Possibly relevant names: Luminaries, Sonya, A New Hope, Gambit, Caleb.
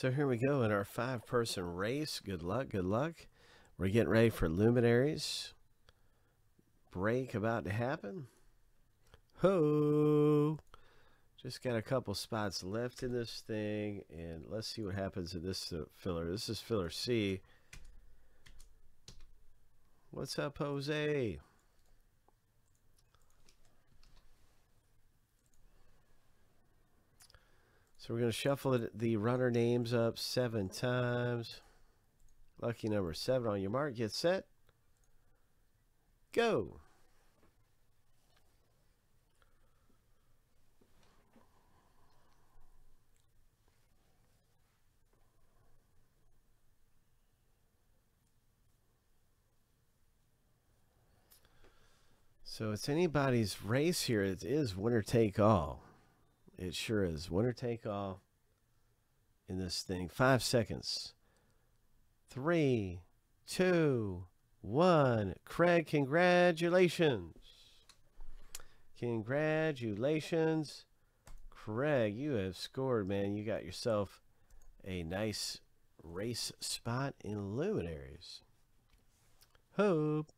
So here we go in our 5-person race. Good luck, good luck. We're getting ready for Luminaries. Break about to happen. Ho! Just got a couple spots left in this thing, and let's see what happens in this filler. This is filler C. What's up, Jose? So we're going to shuffle the runner names up 7 times. Lucky number 7 on your mark. Get set. Go. So it's anybody's race here. It is winner take all. It sure is. Winner take all in this thing. 5 seconds. 3, 2, 1. Craig, congratulations. Congratulations. Craig, you have scored, man. You got yourself a nice race spot in Luminaries. Hope.